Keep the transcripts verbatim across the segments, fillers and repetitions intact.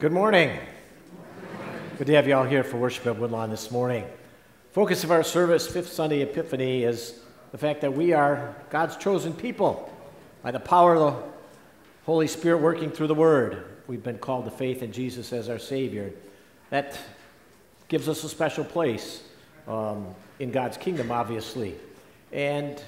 Good morning. Good to have you all here for worship at Woodlawn this morning. Focus of our service, Fifth Sunday Epiphany, is the fact that we are God's chosen people. By the power of the Holy Spirit working through the Word, we've been called to faith in Jesus as our Savior. That gives us a special place um, in God's kingdom, obviously. And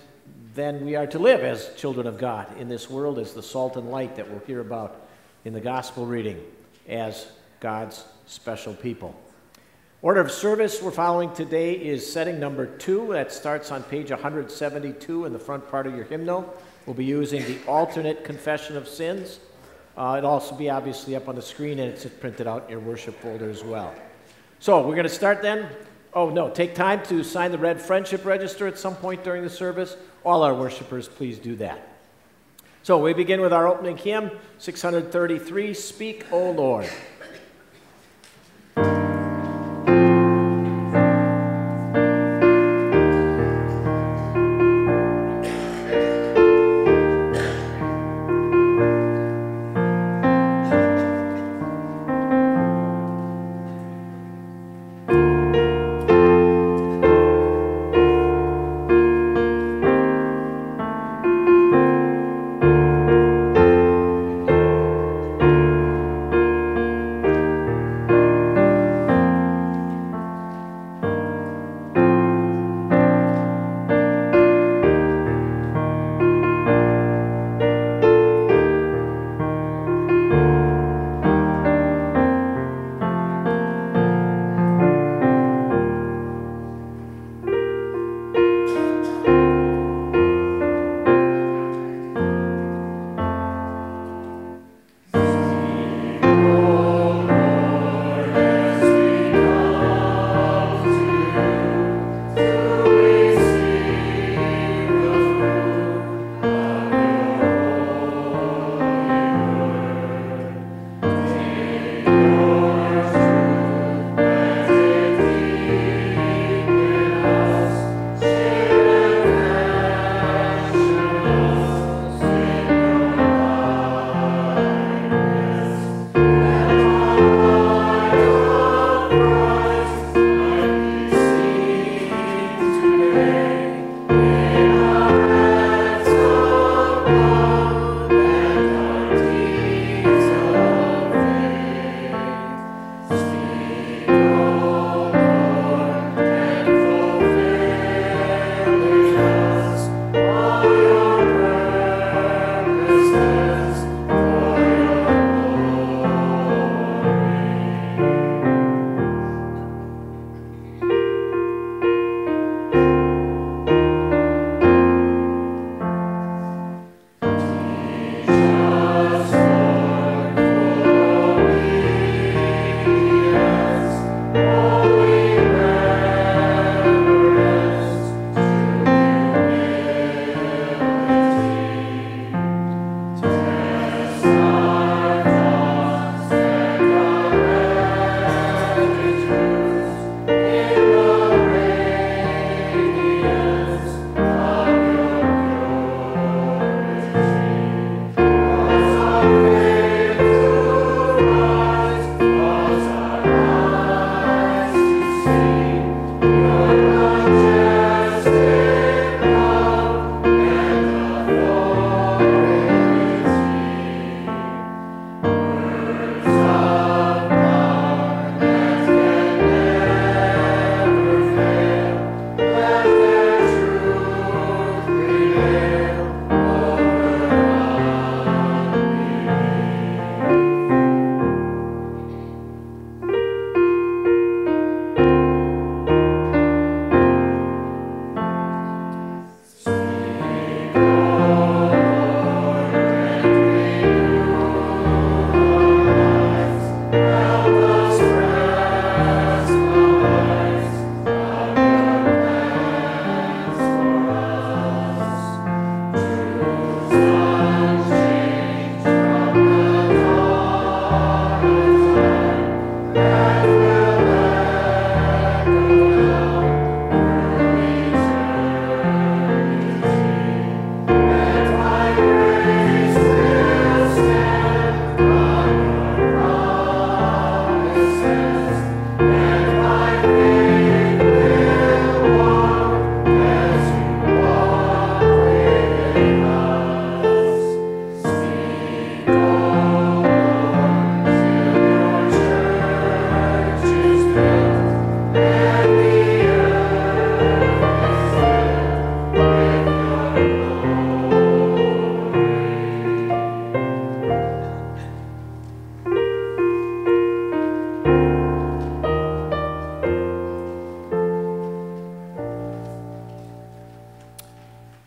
then we are to live as children of God in this world as the salt and light that we'll hear about in the Gospel reading, as God's special people. Order of service we're following today is setting number two. That starts on page one seventy-two in the front part of your hymnal. We'll be using the alternate confession of sins. Uh, it'll also be obviously up on the screen, and it's printed out in your worship folder as well. So we're going to start then. Oh no, take time to sign the red friendship register at some point during the service. All our worshipers, please do that. So we begin with our opening hymn, six thirty-three, Speak, O Lord.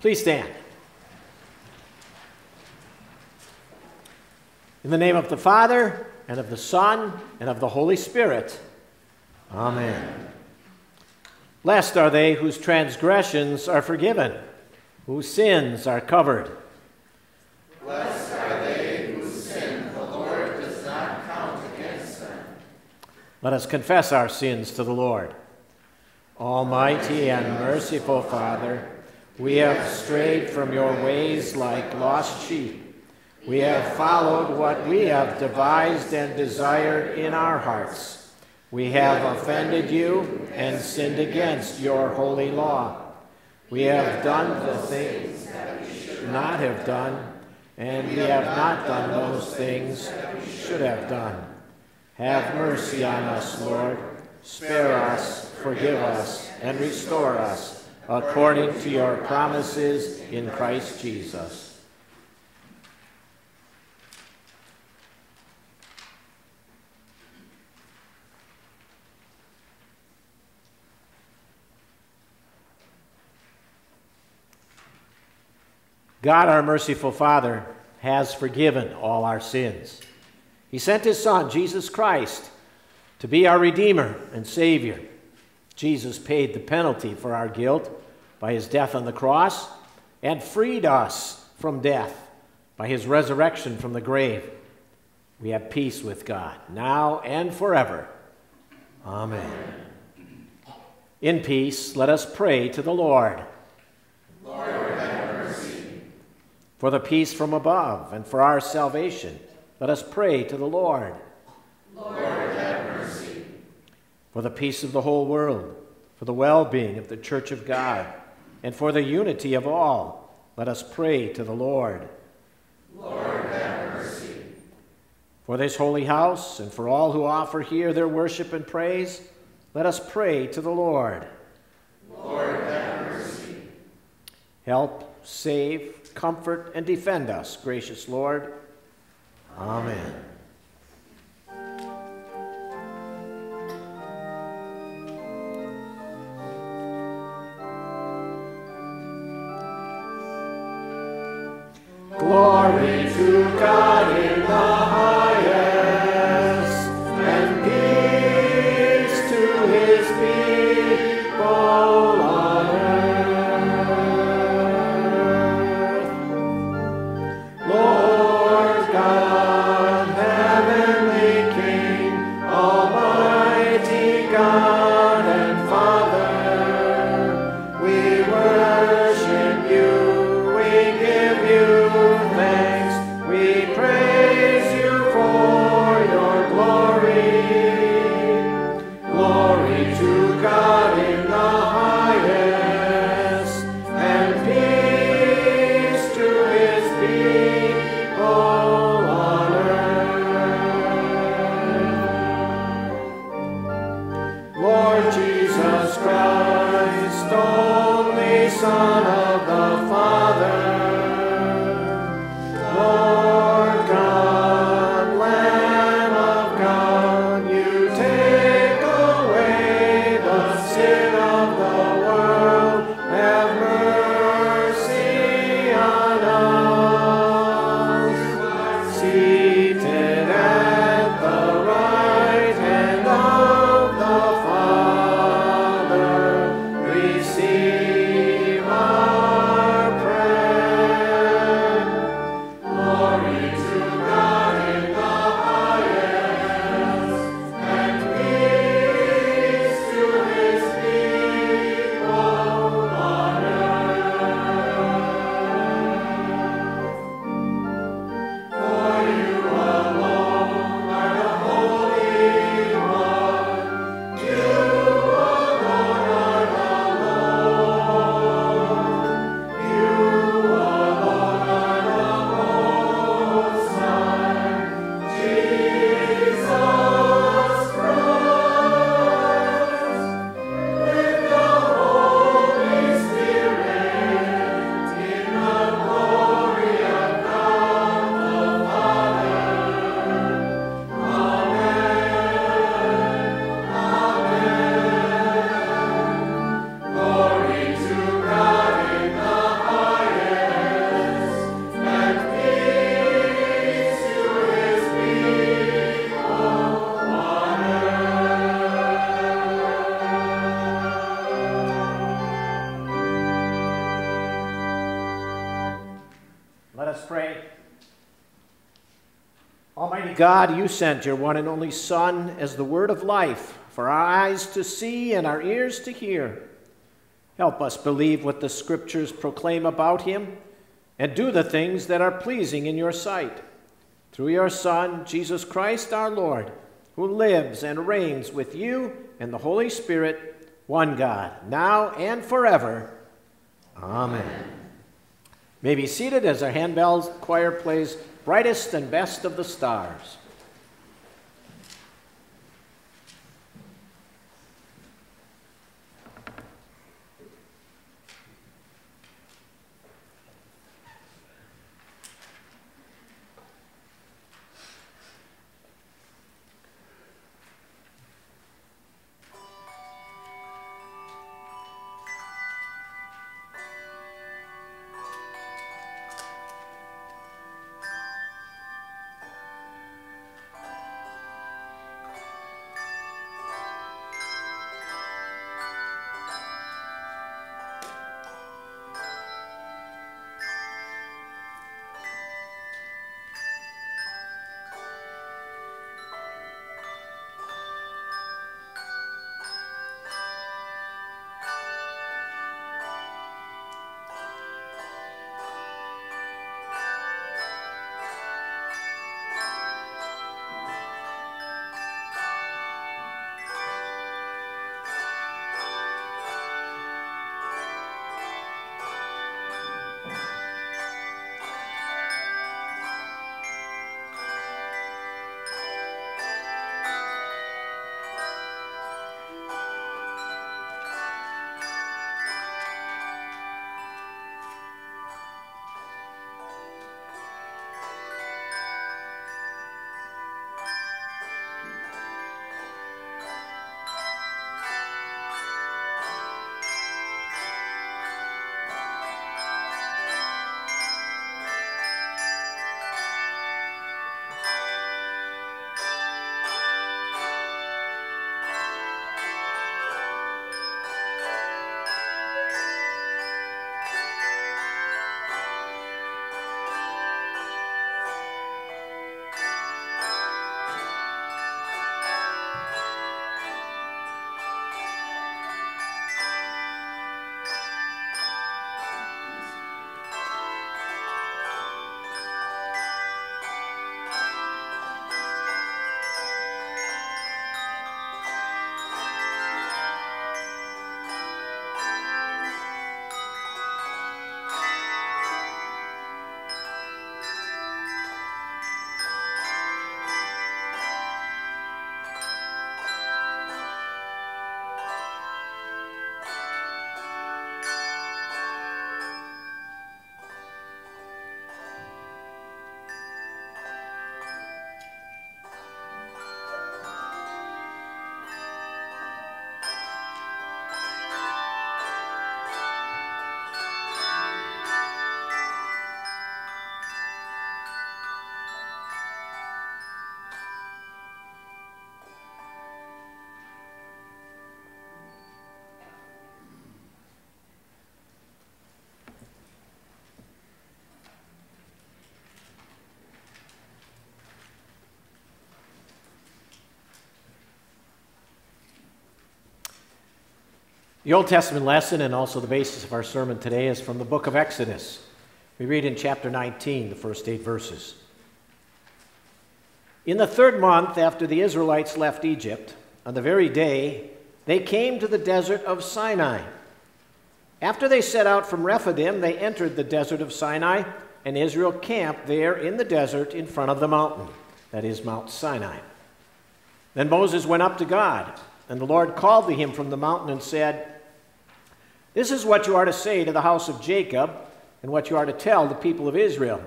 Please stand. In the name of the Father, and of the Son, and of the Holy Spirit. Amen. Blessed are they whose transgressions are forgiven, whose sins are covered. Blessed are they whose sin the Lord does not count against them. Let us confess our sins to the Lord. Almighty and merciful Father, we have strayed from your ways like lost sheep. We have followed what we have devised and desired in our hearts. We have offended you and sinned against your holy law. We have done the things that we should not have done, and we have not done those things that we should have done. Have mercy on us, Lord. Spare us, forgive us, and restore us, according to your promises in Christ Jesus. God, our merciful Father, has forgiven all our sins. He sent his Son, Jesus Christ, to be our Redeemer and Savior. Jesus paid the penalty for our guilt by his death on the cross and freed us from death by his resurrection from the grave. We have peace with God now and forever. Amen. In peace, let us pray to the Lord. Lord, for the peace from above and for our salvation, let us pray to the Lord. Lord, have mercy. For the peace of the whole world, for the well-being of the Church of God, and for the unity of all, let us pray to the Lord. Lord, have mercy. For this holy house and for all who offer here their worship and praise, let us pray to the Lord. Lord, have mercy. Help, save, comfort, and defend us, gracious Lord. Amen. Glory to God in the highest, and peace to his people. We worship you, we give you thanks, Almighty God, you sent your one and only Son as the word of life for our eyes to see and our ears to hear. Help us believe what the Scriptures proclaim about him and do the things that are pleasing in your sight. Through your Son, Jesus Christ our Lord, who lives and reigns with you and the Holy Spirit, one God, now and forever. Amen. Amen. May be seated as our handbell choir plays Brightest and Best of the Stars. The Old Testament lesson and also the basis of our sermon today is from the book of Exodus. We read in chapter nineteen, the first eight verses. In the third month after the Israelites left Egypt, on the very day, they came to the desert of Sinai. After they set out from Rephidim, they entered the desert of Sinai, and Israel camped there in the desert in front of the mountain, that is Mount Sinai. Then Moses went up to God. And the Lord called to him from the mountain and said, "This is what you are to say to the house of Jacob, and what you are to tell the people of Israel.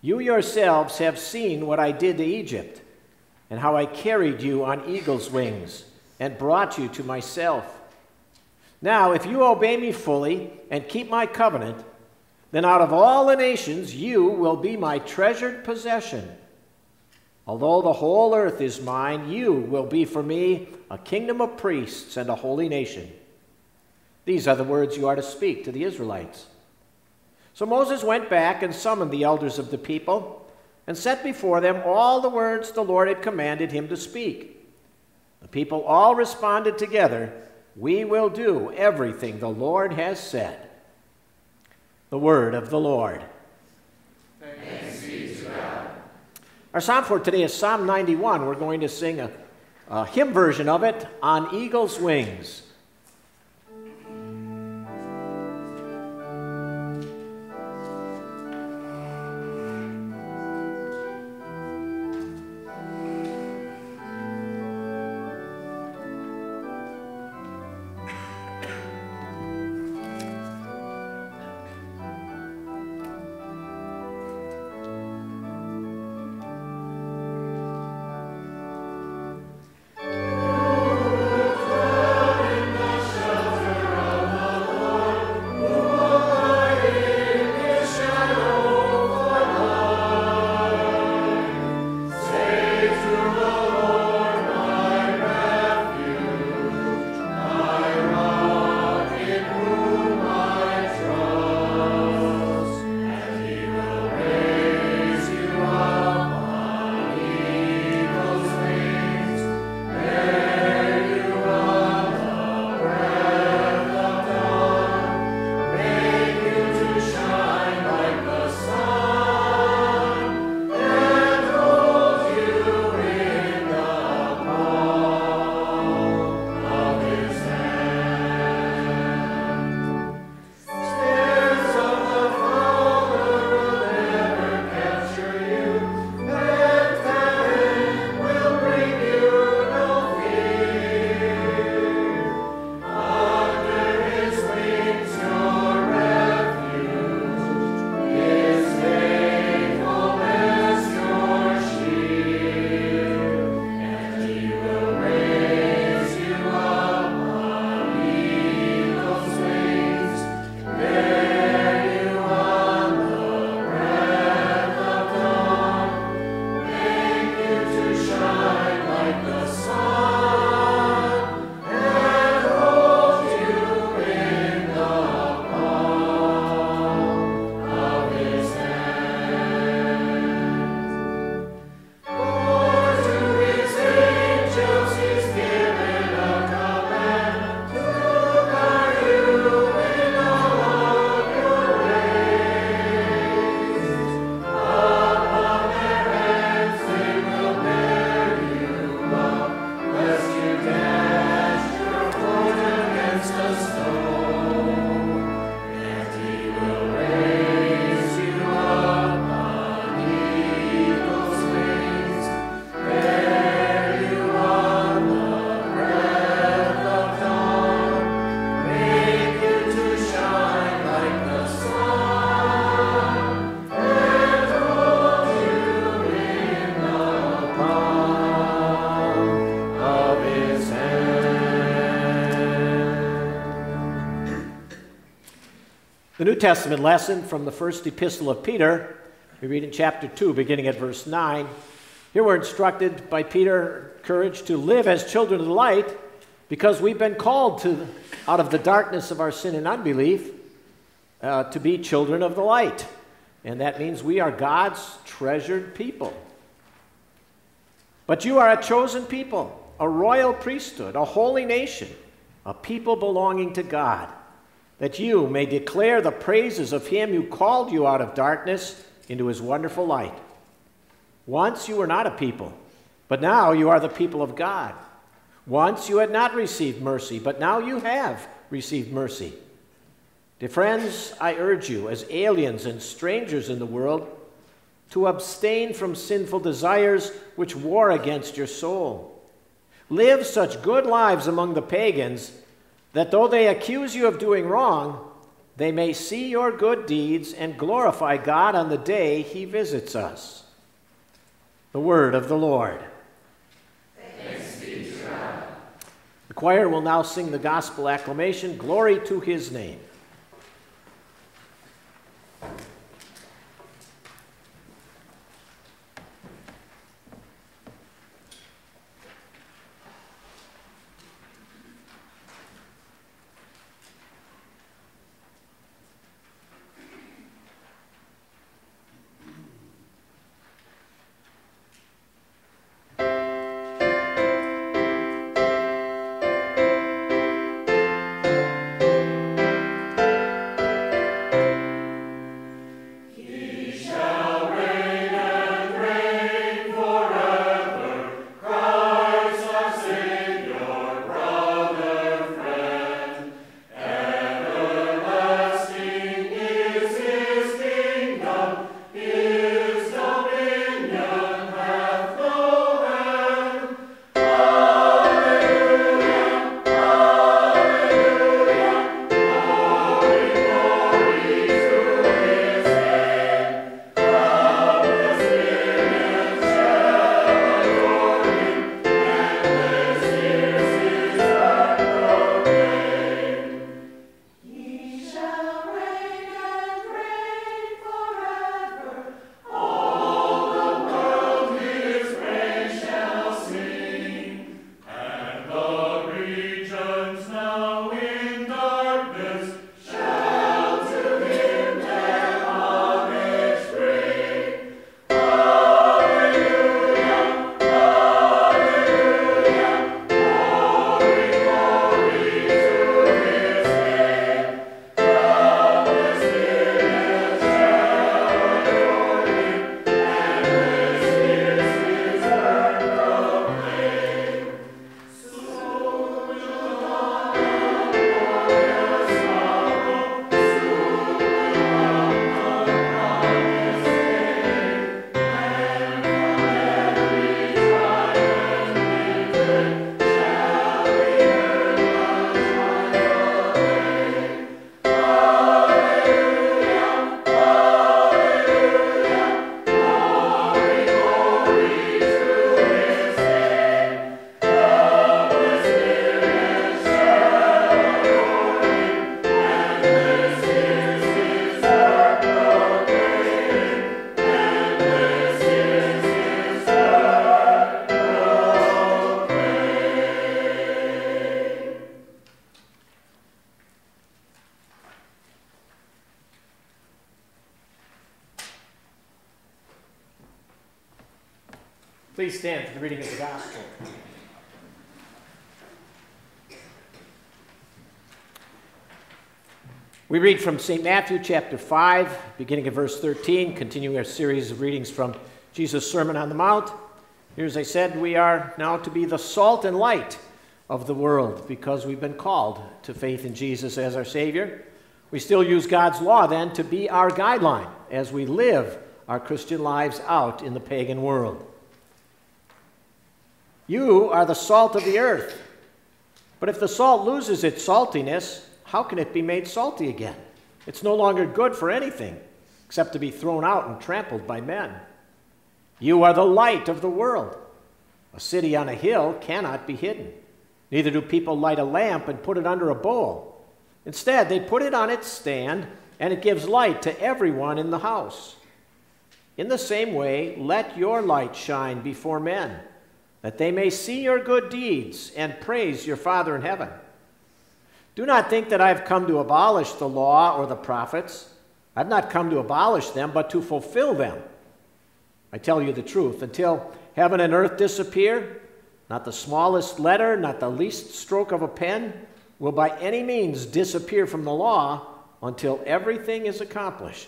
You yourselves have seen what I did to Egypt, and how I carried you on eagle's wings, and brought you to myself. Now, if you obey me fully and keep my covenant, then out of all the nations you will be my treasured possession. Although the whole earth is mine, you will be for me a kingdom of priests and a holy nation. These are the words you are to speak to the Israelites." So Moses went back and summoned the elders of the people, and set before them all the words the Lord had commanded him to speak. The people all responded together, "We will do everything the Lord has said." The word of the Lord. Thanks be to God. Our psalm for today is Psalm ninety-one. We're going to sing a, a hymn version of it, "On Eagle's Wings." The New Testament lesson from the first epistle of Peter, we read in chapter two, beginning at verse nine. Here we're instructed by Peter, courage to live as children of the light, because we've been called to, out of the darkness of our sin and unbelief, uh, to be children of the light. And that means we are God's treasured people. But you are a chosen people, a royal priesthood, a holy nation, a people belonging to God, that you may declare the praises of him who called you out of darkness into his wonderful light. Once you were not a people, but now you are the people of God. Once you had not received mercy, but now you have received mercy. Dear friends, I urge you, as aliens and strangers in the world, to abstain from sinful desires which war against your soul. Live such good lives among the pagans, that though they accuse you of doing wrong, they may see your good deeds and glorify God on the day he visits us. The word of the Lord. Thanks be to God. The choir will now sing the gospel acclamation, "Glory to his name." Please stand for the reading of the Gospel. We read from Saint Matthew chapter five, beginning at verse thirteen, continuing our series of readings from Jesus' Sermon on the Mount. Here, as I said, we are now to be the salt and light of the world because we've been called to faith in Jesus as our Savior. We still use God's law, then, to be our guideline as we live our Christian lives out in the pagan world. You are the salt of the earth. But if the salt loses its saltiness, how can it be made salty again? It's no longer good for anything except to be thrown out and trampled by men. You are the light of the world. A city on a hill cannot be hidden. Neither do people light a lamp and put it under a bowl. Instead, they put it on its stand, and it gives light to everyone in the house. In the same way, let your light shine before men, that they may see your good deeds and praise your Father in heaven. Do not think that I have come to abolish the law or the prophets. I have not come to abolish them, but to fulfill them. I tell you the truth, until heaven and earth disappear, not the smallest letter, not the least stroke of a pen will by any means disappear from the law until everything is accomplished.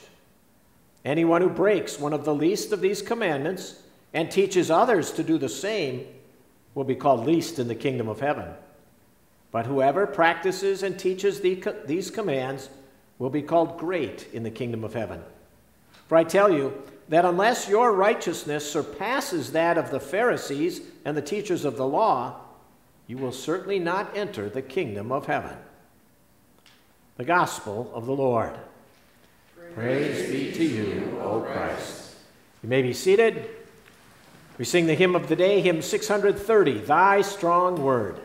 Anyone who breaks one of the least of these commandments and teaches others to do the same will be called least in the kingdom of heaven. But whoever practices and teaches these commands will be called great in the kingdom of heaven. For I tell you that unless your righteousness surpasses that of the Pharisees and the teachers of the law, you will certainly not enter the kingdom of heaven. The Gospel of the Lord. Praise be to you, O Christ. You may be seated. We sing the hymn of the day, hymn six hundred thirty, Thy Strong Word.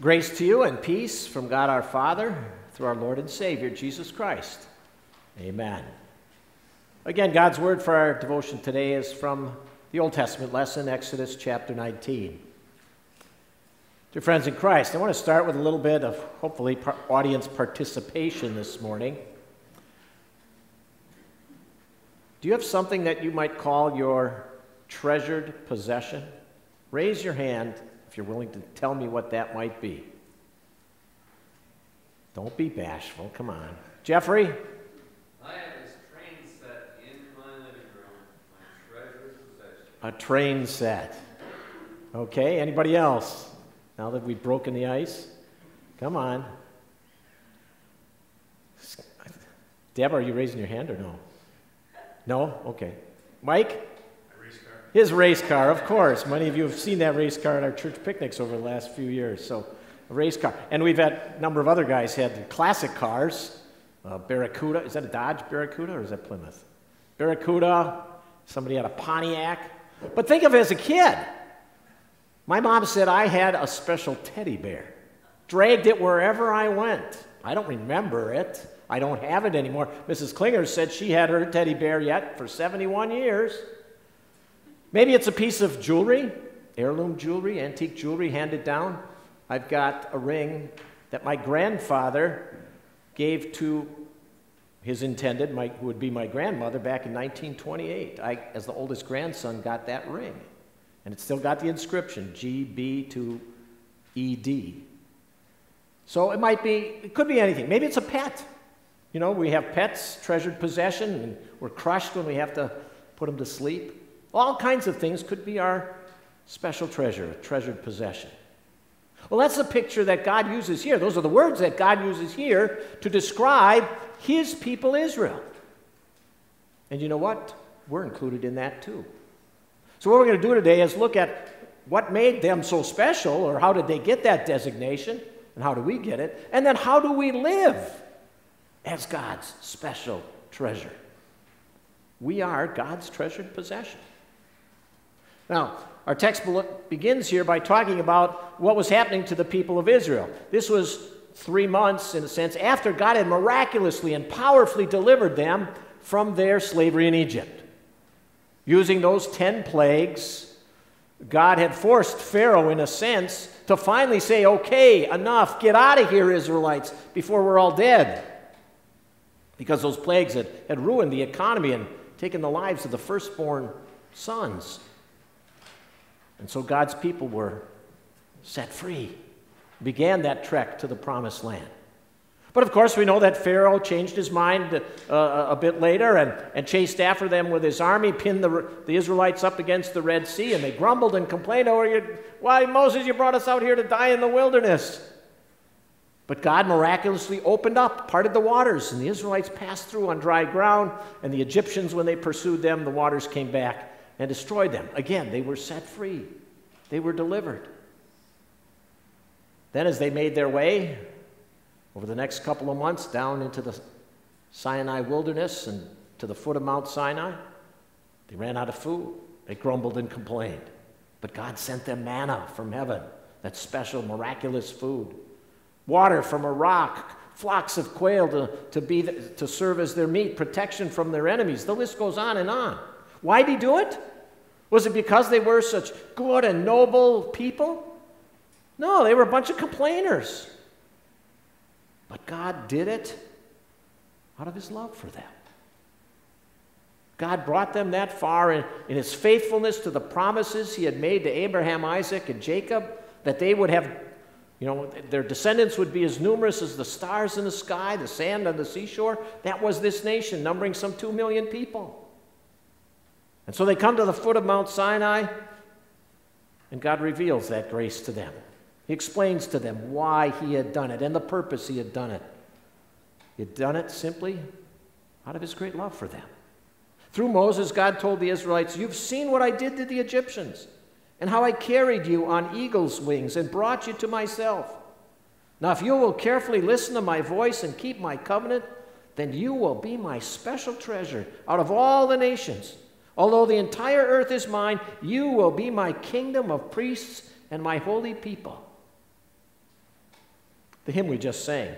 Grace to you and peace from God our Father, through our Lord and Savior, Jesus Christ. Amen. Again, God's word for our devotion today is from the Old Testament lesson, Exodus chapter nineteen. Dear friends in Christ, I want to start with a little bit of, hopefully, audience participation this morning. Do you have something that you might call your treasured possession? Raise your hand if you're willing to tell me what that might be. Don't be bashful, come on. Jeffrey? I have this train set in my living room, my treasured possession. A train set. Okay, anybody else? Now that we've broken the ice? Come on. Deb, are you raising your hand or no? No? Okay. Mike? His race car, of course. Many of you have seen that race car at our church picnics over the last few years. So, a race car. And we've had a number of other guys had classic cars. Uh, Barracuda. Is that a Dodge Barracuda or is that Plymouth? Barracuda. Somebody had a Pontiac. But think of it as a kid. My mom said I had a special teddy bear. Dragged it wherever I went. I don't remember it. I don't have it anymore. Missus Klinger said she had her teddy bear yet for seventy-one years. Maybe it's a piece of jewelry, heirloom jewelry, antique jewelry handed down. I've got a ring that my grandfather gave to his intended, my, who would be my grandmother, back in nineteen twenty-eight. I, as the oldest grandson, got that ring. And it's still got the inscription, G B to E D. So it might be, it could be anything. Maybe it's a pet. You know, we have pets, treasured possession, and we're crushed when we have to put them to sleep. All kinds of things could be our special treasure, a treasured possession. Well, that's the picture that God uses here. Those are the words that God uses here to describe his people Israel. And you know what? We're included in that too. So what we're going to do today is look at what made them so special, or how did they get that designation, and how do we get it, and then how do we live as God's special treasure? We are God's treasured possession. Now, our text begins here by talking about what was happening to the people of Israel. This was three months, in a sense, after God had miraculously and powerfully delivered them from their slavery in Egypt. Using those ten plagues, God had forced Pharaoh, in a sense, to finally say, okay, enough, get out of here, Israelites, before we're all dead. Because those plagues had, had ruined the economy and taken the lives of the firstborn sons. And so God's people were set free, began that trek to the promised land. But of course, we know that Pharaoh changed his mind uh, a bit later and, and chased after them with his army, pinned the, the Israelites up against the Red Sea, and they grumbled and complained, oh, you, why, Moses, you brought us out here to die in the wilderness. But God miraculously opened up, parted the waters, and the Israelites passed through on dry ground, and the Egyptians, when they pursued them, the waters came back and destroyed them. Again, they were set free. They were delivered. Then as they made their way over the next couple of months down into the Sinai wilderness and to the foot of Mount Sinai, they ran out of food. They grumbled and complained. But God sent them manna from heaven, that special miraculous food. Water from a rock, flocks of quail to, to, be the, to serve as their meat, protection from their enemies. The list goes on and on. Why did he do it? Was it because they were such good and noble people? No, they were a bunch of complainers. But God did it out of his love for them. God brought them that far in, in his faithfulness to the promises he had made to Abraham, Isaac, and Jacob, that they would have, you know, their descendants would be as numerous as the stars in the sky, the sand on the seashore. That was this nation, numbering some two million people. And so they come to the foot of Mount Sinai, and God reveals that grace to them. He explains to them why he had done it and the purpose he had done it. He had done it simply out of his great love for them. Through Moses, God told the Israelites, "You've seen what I did to the Egyptians, and how I carried you on eagle's wings and brought you to myself. Now if you will carefully listen to my voice and keep my covenant, then you will be my special treasure out of all the nations. Although the entire earth is mine, you will be my kingdom of priests and my holy people." The hymn we just sang,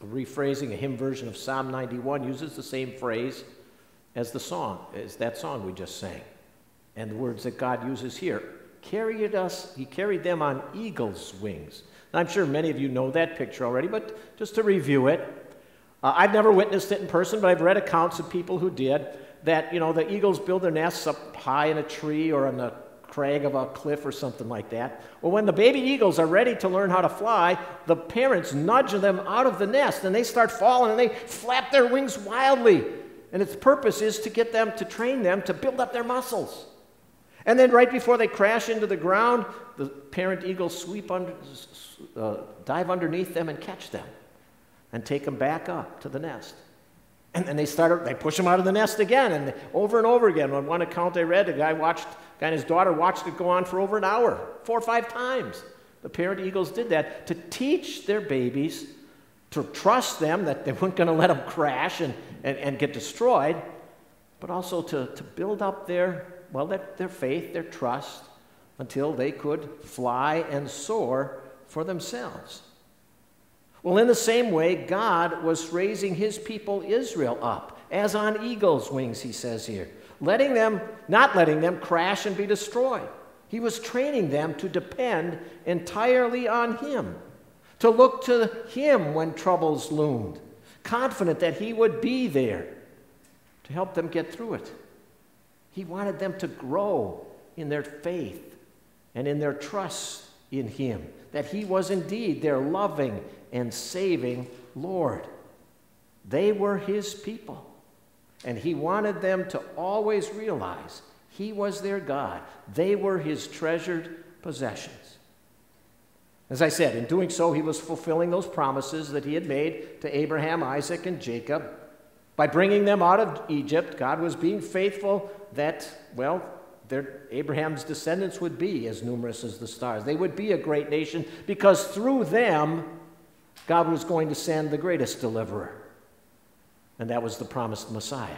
a rephrasing, a hymn version of Psalm ninety-one, uses the same phrase as the song, as that song we just sang, and the words that God uses here. Carried us, he carried them on eagle's wings. And I'm sure many of you know that picture already, but just to review it, uh, I've never witnessed it in person, but I've read accounts of people who did, that, you know, the eagles build their nests up high in a tree or on the crag of a cliff or something like that. Well, when the baby eagles are ready to learn how to fly, the parents nudge them out of the nest, and they start falling, and they flap their wings wildly. And its purpose is to get them, to train them, to build up their muscles. And then right before they crash into the ground, the parent eagles sweep under, uh, dive underneath them and catch them and take them back up to the nest. And then they start, they push them out of the nest again, and they, over and over again. On one account I read, a guy watched, a guy and his daughter watched it go on for over an hour, four or five times. The parent eagles did that to teach their babies to trust them, that they weren't going to let them crash and, and, and get destroyed, but also to, to build up their... well, their faith, their trust, until they could fly and soar for themselves. Well, in the same way, God was raising his people Israel up, as on eagle's wings, he says here, letting them, not letting them crash and be destroyed. He was training them to depend entirely on him, to look to him when troubles loomed, confident that he would be there to help them get through it. He wanted them to grow in their faith and in their trust in him, that he was indeed their loving and saving Lord. They were his people, and he wanted them to always realize he was their God. They were his treasured possessions. As I said, in doing so, he was fulfilling those promises that he had made to Abraham, Isaac, and Jacob. By bringing them out of Egypt, God was being faithful that, well, their, Abraham's descendants would be as numerous as the stars. They would be a great nation, because through them, God was going to send the greatest deliverer. And that was the promised Messiah.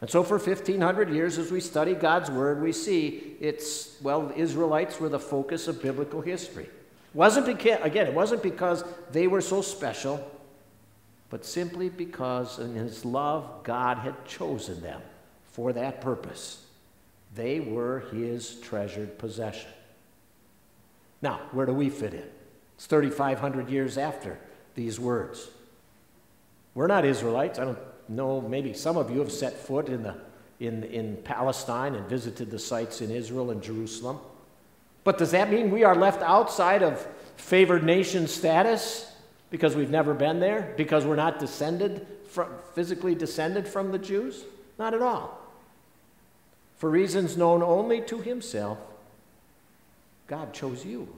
And so for fifteen hundred years, as we study God's Word, we see it's, well, the Israelites were the focus of biblical history. It wasn't because, again, it wasn't because they were so special, but simply because in his love, God had chosen them for that purpose. They were his treasured possession. Now, where do we fit in? It's thirty-five hundred years after these words. We're not Israelites. I don't know, maybe some of you have set foot in, the, in, in Palestine and visited the sites in Israel and Jerusalem. But does that mean we are left outside of favored nation status? Because we've never been there? Because we're not descended from, physically descended from the Jews? Not at all. For reasons known only to himself, God chose you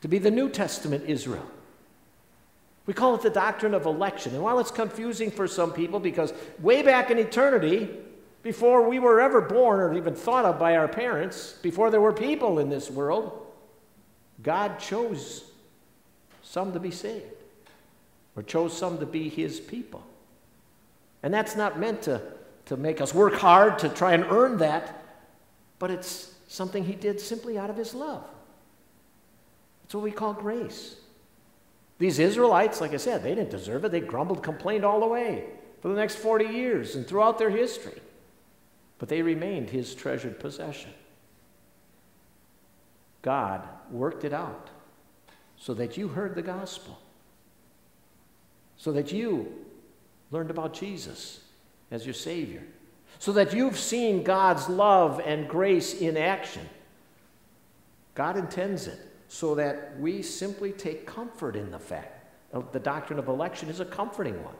to be the New Testament Israel. We call it the doctrine of election. And while it's confusing for some people, because way back in eternity, before we were ever born or even thought of by our parents, before there were people in this world, God chose some to be saved, or chose some to be his people. And that's not meant to, to make us work hard to try and earn that, but it's something he did simply out of his love. It's what we call grace. These Israelites, like I said, they didn't deserve it. They grumbled, complained all the way for the next forty years and throughout their history. But they remained his treasured possession. God worked it out so that you heard the gospel, so that you learned about Jesus as your Savior, so that you've seen God's love and grace in action. God intends it so that we simply take comfort in the fact. The doctrine of election is a comforting one,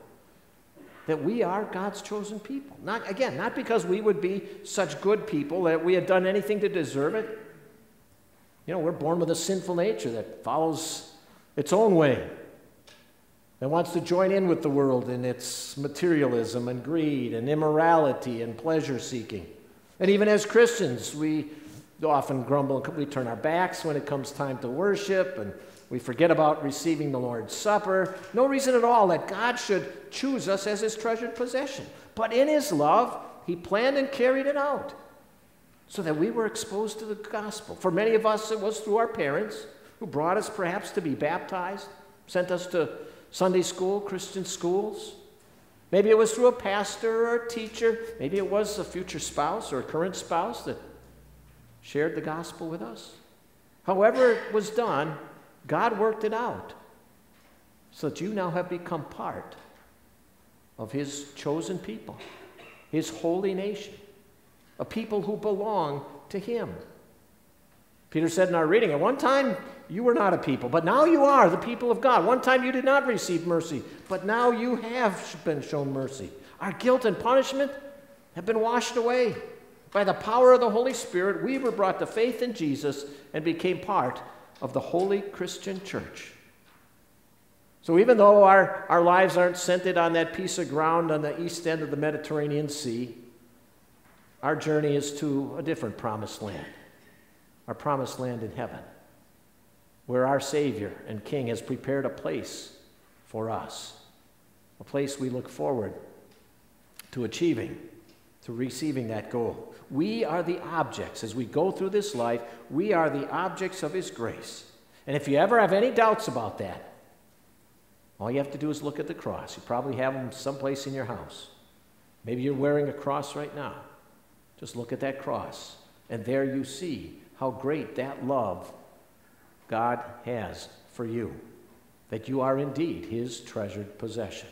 that we are God's chosen people. Not, again, not because we would be such good people that we had done anything to deserve it. You know, we're born with a sinful nature that follows its own way, that wants to join in with the world in its materialism and greed and immorality and pleasure-seeking. And even as Christians, we often grumble, we turn our backs when it comes time to worship, and we forget about receiving the Lord's Supper. No reason at all that God should choose us as his treasured possession. But in his love, he planned and carried it out, so that we were exposed to the gospel. For many of us, it was through our parents. who brought us perhaps to be baptized, sent us to Sunday school, Christian schools. Maybe it was through a pastor or a teacher. Maybe it was a future spouse or a current spouse that shared the gospel with us. However it was done, God worked it out so that you now have become part of his chosen people, his holy nation, a people who belong to him. Peter said in our reading, at one time you were not a people, but now you are the people of God. One time you did not receive mercy, but now you have been shown mercy. Our guilt and punishment have been washed away. By the power of the Holy Spirit, we were brought to faith in Jesus and became part of the holy Christian church. So even though our, our lives aren't centered on that piece of ground on the east end of the Mediterranean Sea, our journey is to a different promised land, our promised land in heaven, where our Savior and King has prepared a place for us, a place we look forward to achieving, to receiving that goal. We are the objects. As we go through this life, we are the objects of his grace. And if you ever have any doubts about that, all you have to do is look at the cross. You probably have them someplace in your house. Maybe you're wearing a cross right now. Just look at that cross, and there you see how great that love God has for you, that you are indeed his treasured possession.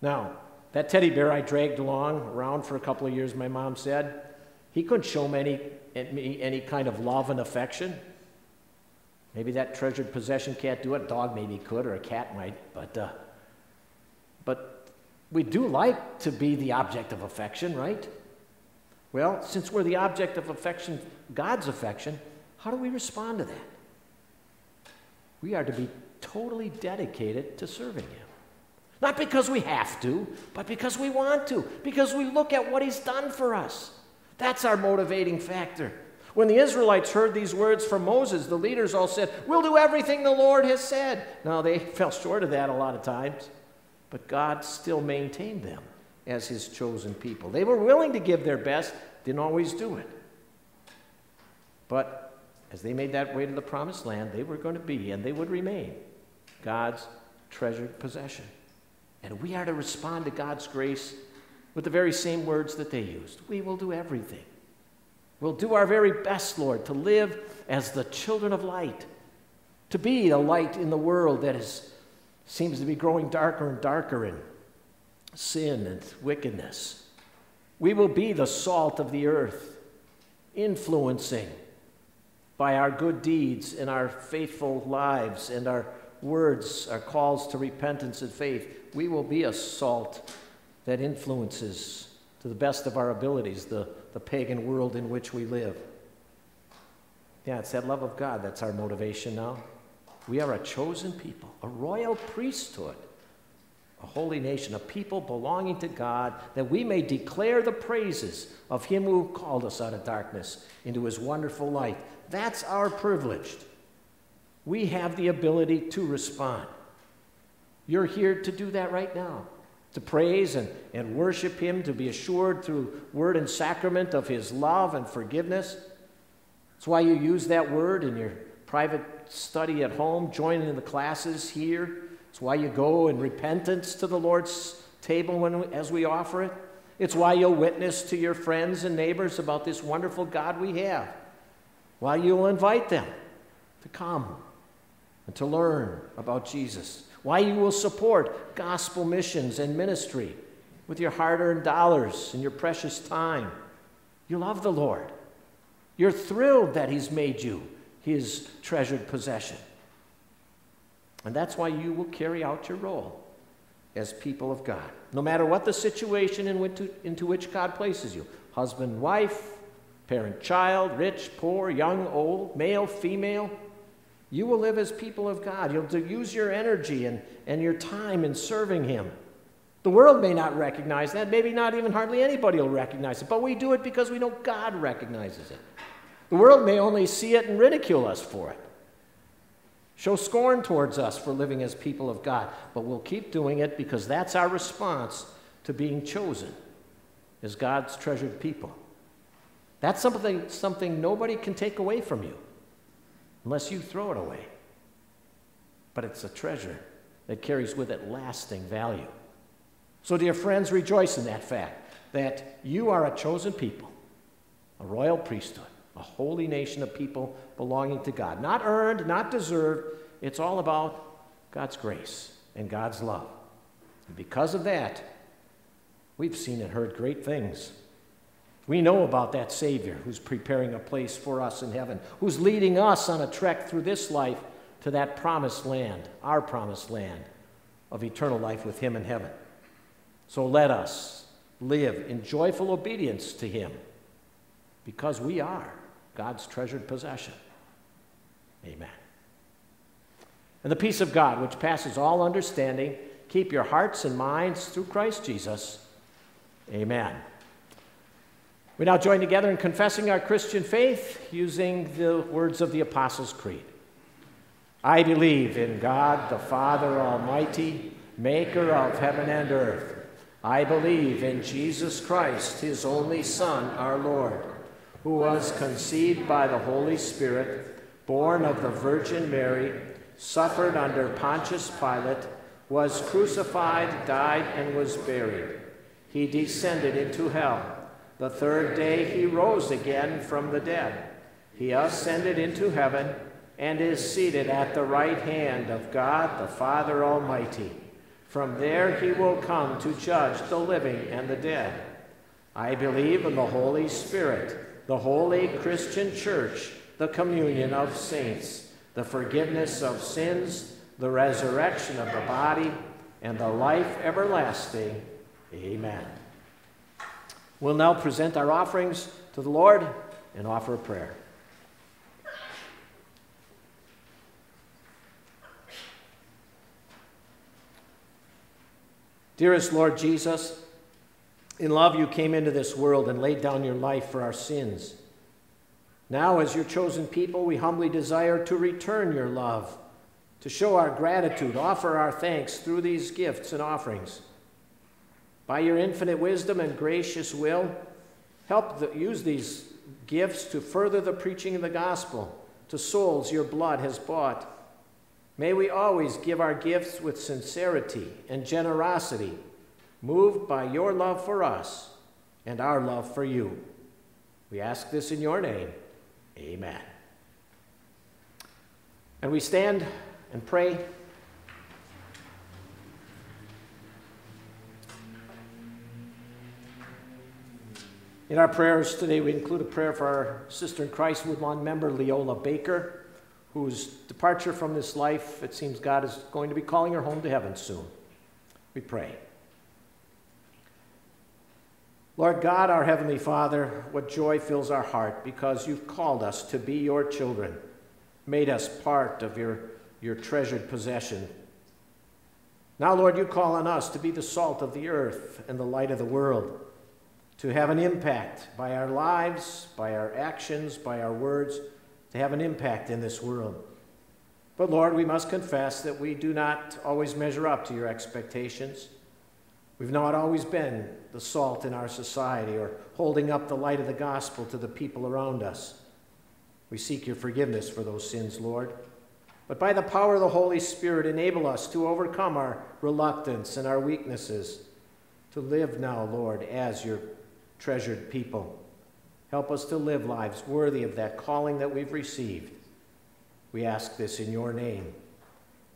Now, that teddy bear I dragged along around for a couple of years, my mom said, he couldn't show me any, any, any kind of love and affection. Maybe that treasured possession can't do it. A dog maybe could, or a cat might, but, uh, but we do like to be the object of affection, right? Well, since we're the object of affection, God's affection, how do we respond to that? We are to be totally dedicated to serving him. Not because we have to, but because we want to, because we look at what he's done for us. That's our motivating factor. When the Israelites heard these words from Moses, the leaders all said, "We'll do everything the Lord has said." Now, they fell short of that a lot of times, but God still maintained them as his chosen people. They were willing to give their best, didn't always do it. But as they made that way to the promised land, they were going to be, and they would remain, God's treasured possession. And we are to respond to God's grace with the very same words that they used. We will do everything. We'll do our very best, Lord, to live as the children of light, to be a light in the world that is, seems to be growing darker and darker in sin and wickedness. We will be the salt of the earth, influencing by our good deeds and our faithful lives and our words, our calls to repentance and faith. We will be a salt that influences, to the best of our abilities, the, the pagan world in which we live. Yeah, it's that love of God that's our motivation now. We are a chosen people, a royal priesthood, a holy nation, a people belonging to God, that we may declare the praises of him who called us out of darkness into his wonderful light. That's our privilege. We have the ability to respond. You're here to do that right now, to praise and, and worship him, to be assured through word and sacrament of his love and forgiveness. That's why you use that word in your private study at home, joining in the classes here. It's why you go in repentance to the Lord's table when we, as we offer it. It's why you'll witness to your friends and neighbors about this wonderful God we have. Why you'll invite them to come and to learn about Jesus. Why you will support gospel missions and ministry with your hard-earned dollars and your precious time. You love the Lord. You're thrilled that he's made you his treasured possession. And that's why you will carry out your role as people of God, no matter what the situation in which, into which God places you. Husband, wife, parent, child, rich, poor, young, old, male, female. You will live as people of God. You'll use your energy and, and your time in serving him. The world may not recognize that. Maybe not even hardly anybody will recognize it. But we do it because we know God recognizes it. The world may only see it and ridicule us for it, show scorn towards us for living as people of God. But we'll keep doing it because that's our response to being chosen as God's treasured people. That's something, something nobody can take away from you. unless you throw it away. But it's a treasure that carries with it lasting value. So, dear friends, rejoice in that fact that you are a chosen people, a royal priesthood, a holy nation of people belonging to God. Not earned, not deserved. It's all about God's grace and God's love. And because of that, we've seen and heard great things. We know about that Savior who's preparing a place for us in heaven, who's leading us on a trek through this life to that promised land, our promised land of eternal life with Him in heaven. So let us live in joyful obedience to Him, because we are God's treasured possession. Amen. And the peace of God, which passes all understanding, keep your hearts and minds through Christ Jesus. Amen. We now join together in confessing our Christian faith using the words of the Apostles' Creed. I believe in God, the Father Almighty, maker of heaven and earth. I believe in Jesus Christ, His only Son, our Lord, who was conceived by the Holy Spirit, born of the Virgin Mary, suffered under Pontius Pilate, was crucified, died, and was buried. He descended into hell. The third day He rose again from the dead. He ascended into heaven and is seated at the right hand of God, the Father Almighty. From there He will come to judge the living and the dead. I believe in the Holy Spirit, the holy Christian Church, the communion of saints, the forgiveness of sins, the resurrection of the body, and the life everlasting. Amen. We'll now present our offerings to the Lord and offer a prayer. Dearest Lord Jesus, in love you came into this world and laid down your life for our sins. Now, as your chosen people, we humbly desire to return your love, to show our gratitude, offer our thanks through these gifts and offerings. By your infinite wisdom and gracious will, help the, use these gifts to further the preaching of the gospel to souls your blood has bought. May we always give our gifts with sincerity and generosity, moved by your love for us and our love for you. We ask this in your name. Amen. And we stand and pray. In our prayers today, we include a prayer for our sister in Christ, Woodlawn member Leola Baker, whose departure from this life, it seems God is going to be calling her home to heaven soon. We pray. Lord God, our Heavenly Father, what joy fills our heart because you've called us to be your children, made us part of your, your treasured possession. Now, Lord, you call on us to be the salt of the earth and the light of the world, to have an impact by our lives, by our actions, by our words, to have an impact in this world. But Lord, we must confess that we do not always measure up to your expectations. We've not always been the salt in our society or holding up the light of the gospel to the people around us. We seek your forgiveness for those sins, Lord. But by the power of the Holy Spirit, enable us to overcome our reluctance and our weaknesses, to live now, Lord, as your treasured people. Help us to live lives worthy of that calling that we've received. We ask this in your name.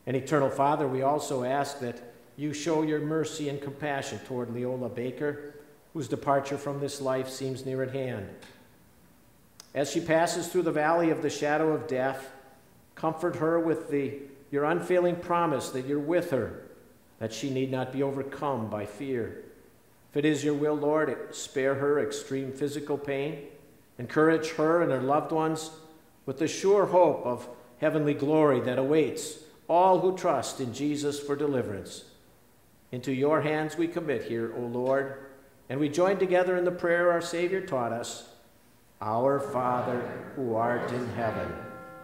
And eternal Father, we also ask that you show your mercy and compassion toward Leola Baker, whose departure from this life seems near at hand. As she passes through the valley of the shadow of death, comfort her with the, your unfailing promise that you're with her, that she need not be overcome by fear. If it is your will, Lord, spare her extreme physical pain. Encourage her and her loved ones with the sure hope of heavenly glory that awaits all who trust in Jesus for deliverance. Into your hands we commit here, O Lord, and we join together in the prayer our Savior taught us. Our Father, who art in heaven,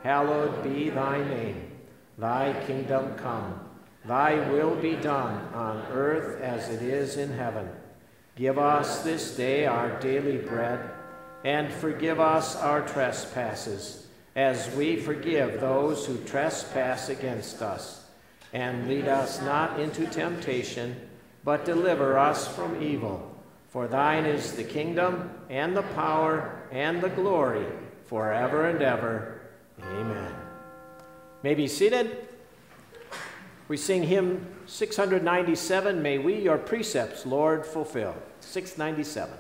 hallowed be thy name. Thy kingdom come. Thy will be done on earth as it is in heaven. Give us this day our daily bread, and forgive us our trespasses, as we forgive those who trespass against us. And lead us not into temptation, but deliver us from evil. For thine is the kingdom, and the power, and the glory, forever and ever. Amen. May be seated. We sing hymn six hundred ninety-seven, May We Your Precepts, Lord, Fulfill. six ninety-seven.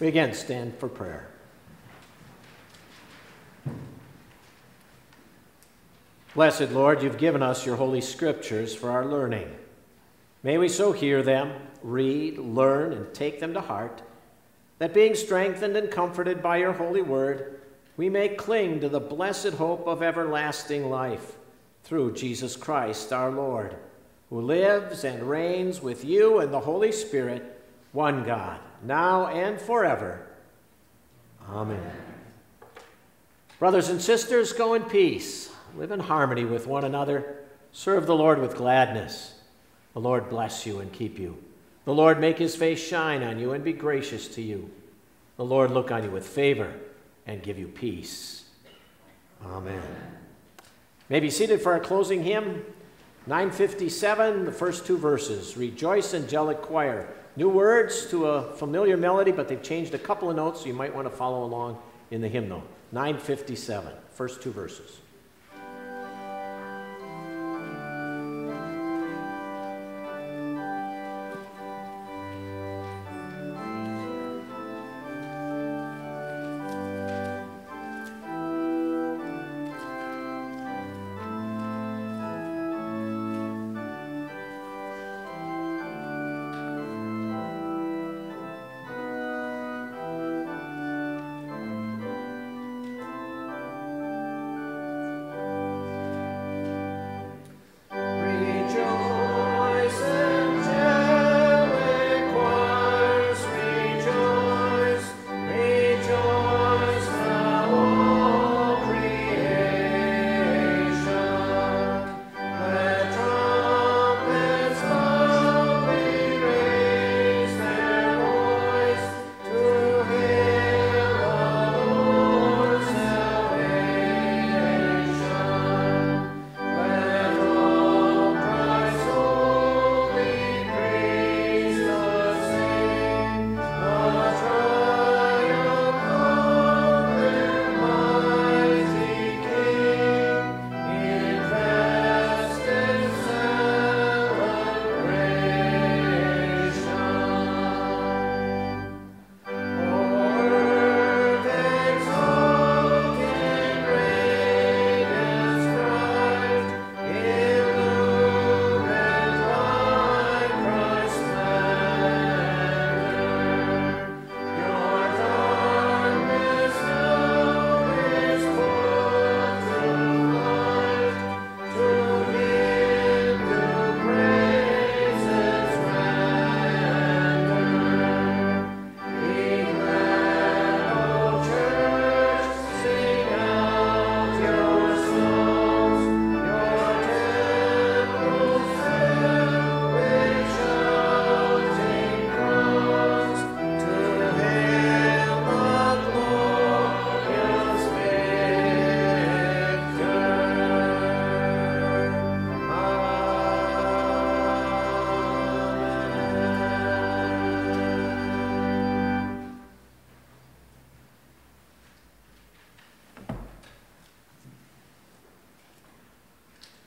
We again stand for prayer. Blessed Lord, you've given us your holy scriptures for our learning. May we so hear them, read, learn, and take them to heart, that being strengthened and comforted by your holy word, we may cling to the blessed hope of everlasting life through Jesus Christ our Lord, who lives and reigns with you and the Holy Spirit, one God, now and forever. Amen. Amen. Brothers and sisters, go in peace. Live in harmony with one another. Serve the Lord with gladness. The Lord bless you and keep you. The Lord make his face shine on you and be gracious to you. The Lord look on you with favor and give you peace. Amen. Amen. May be seated for our closing hymn, nine fifty-seven, the first two verses. Rejoice, angelic choir. New words to a familiar melody, but they've changed a couple of notes, so you might want to follow along in the hymnal. nine fifty-seven, first two verses.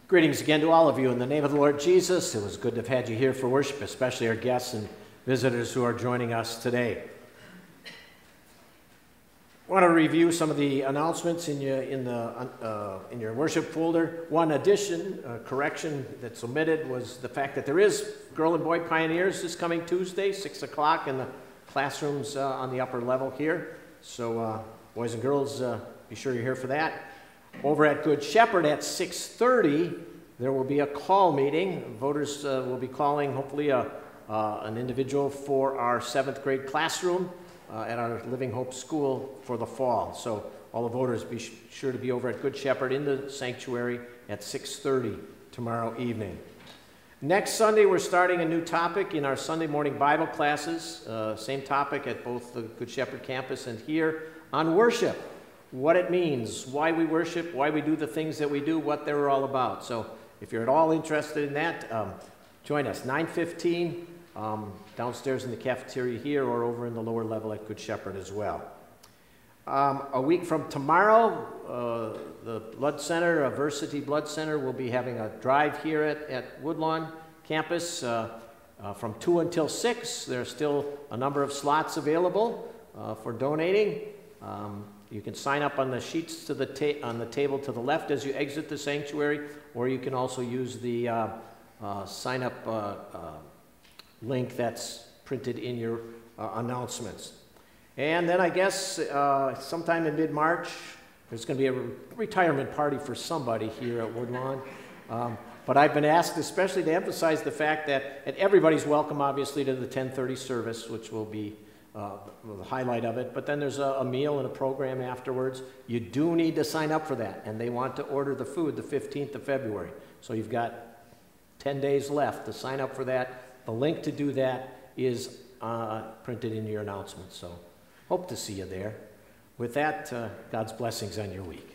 Greetings again to all of you in the name of the Lord Jesus. It was good to have had you here for worship, especially our guests and visitors who are joining us today. I want to review some of the announcements in your, in the, uh, in your worship folder. One addition, uh, correction that's omitted was the fact that there is Girl and Boy Pioneers this coming Tuesday, six o'clock in the classrooms uh, on the upper level here. So uh, boys and girls, uh, be sure you're here for that. Over at Good Shepherd at six thirty, there will be a call meeting. Voters uh, will be calling, hopefully, a, uh, an individual for our seventh grade classroom uh, at our Living Hope School for the fall. So all the voters, be sh sure to be over at Good Shepherd in the sanctuary at six thirty tomorrow evening. Next Sunday, we're starting a new topic in our Sunday morning Bible classes. Uh, same topic at both the Good Shepherd campus and here on worship. What it means, why we worship, why we do the things that we do, what they're all about. So if you're at all interested in that, um, join us, nine fifteen, um, downstairs in the cafeteria here or over in the lower level at Good Shepherd as well. Um, a week from tomorrow, uh, the blood center, a University blood center, will be having a drive here at, at Woodlawn campus uh, uh, from two until six. There's still a number of slots available uh, for donating. Um, You can sign up on the sheets to the ta on the table to the left as you exit the sanctuary, or you can also use the uh, uh, sign up uh, uh, link that's printed in your uh, announcements. And then I guess uh, sometime in mid-March, there's going to be a re retirement party for somebody here at Woodlawn. Um, but I've been asked especially to emphasize the fact that and everybody's welcome, obviously, to the ten thirty service, which will be Uh, the highlight of it, but then there's a, a meal and a program afterwards. You do need to sign up for that, and they want to order the food the fifteenth of February. So you've got ten days left to sign up for that. The link to do that is uh, printed in your announcement, so hope to see you there. With that, uh, God's blessings on your week.